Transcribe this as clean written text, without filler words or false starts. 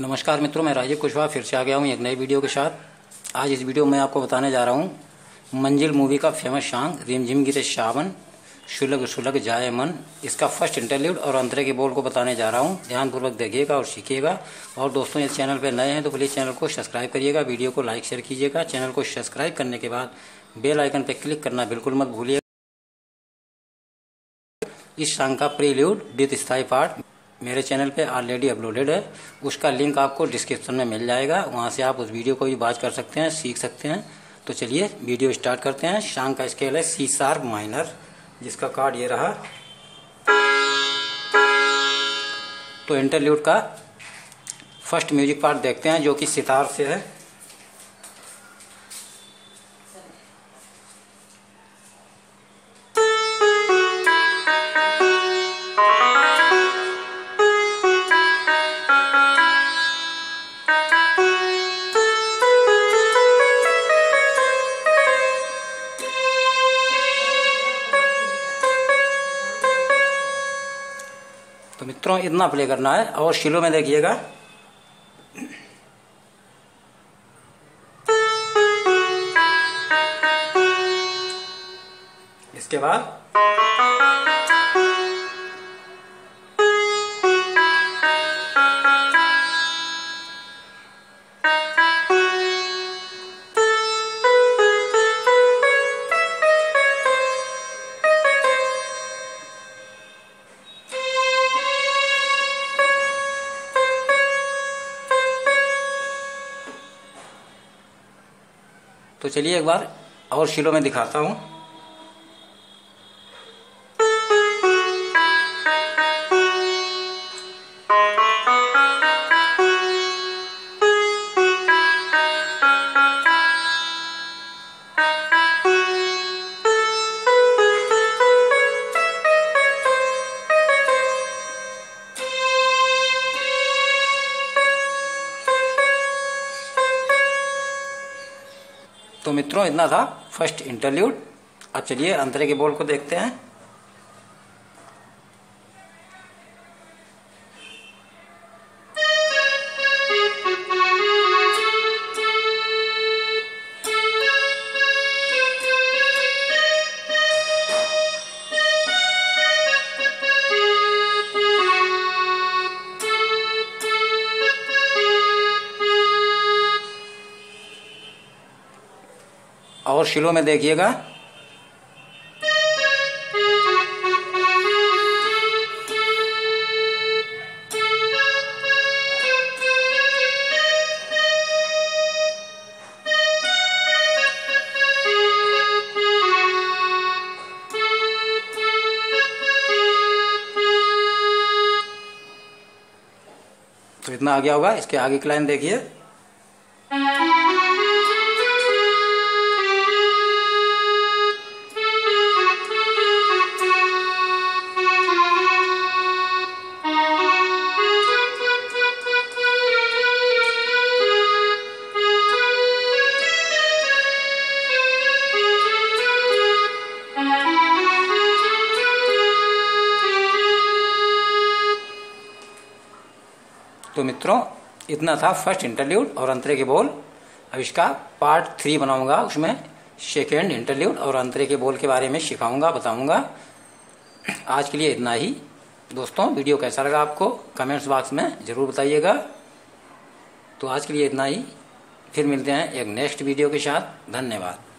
नमस्कार मित्रों, मैं राजीव कुशवाहा फिर से आ गया हूँ एक नई वीडियो के साथ। आज इस वीडियो में आपको बताने जा रहा हूँ मंजिल मूवी का फेमस सॉन्ग रिम झिम गिरे सावन सुलग सुलग जाए मन, इसका फर्स्ट इंटरल्यूड और अंतरे के बोल को बताने जा रहा हूँ। ध्यानपूर्वक देखिएगा और सीखिएगा। और दोस्तों, इस चैनल पर नए हैं तो प्लीज़ चैनल को सब्सक्राइब करिएगा, वीडियो को लाइक शेयर कीजिएगा। चैनल को सब्सक्राइब करने के बाद बेल आइकन पर क्लिक करना बिल्कुल मत भूलिएगा। इस सॉन्ग का प्रील्यूड विद स्थाई पार्ट मेरे चैनल पे ऑलरेडी अपलोडेड है, उसका लिंक आपको डिस्क्रिप्शन में मिल जाएगा। वहाँ से आप उस वीडियो को भी वॉच कर सकते हैं, सीख सकते हैं। तो चलिए वीडियो स्टार्ट करते हैं। सॉन्ग का स्केल है सी शार्प माइनर, जिसका कार्ड ये रहा। तो इंटरल्यूड का फर्स्ट म्यूजिक पार्ट देखते हैं, जो कि सितार से है। तो मित्रों, इतना प्ले करना है। और शिलो में देखिएगा, इसके बाद तो चलिए एक बार और शिलो में दिखाता हूँ। तो मित्रों, इतना था फर्स्ट इंटरल्यूड। अब चलिए अंतरे के बोल को देखते हैं। और शिलो में देखिएगा, तो इतना आ गया होगा। इसके आगे की लाइन देखिए, तो मित्रों इतना था फर्स्ट इंटरल्यूड और अंतरे के बोल। अब इसका पार्ट 3 बनाऊंगा, उसमें सेकेंड इंटरल्यूड और अंतरे के बोल के बारे में सिखाऊंगा, बताऊंगा। आज के लिए इतना ही दोस्तों। वीडियो कैसा लगा आपको कमेंट्स बॉक्स में ज़रूर बताइएगा। तो आज के लिए इतना ही, फिर मिलते हैं एक नेक्स्ट वीडियो के साथ। धन्यवाद।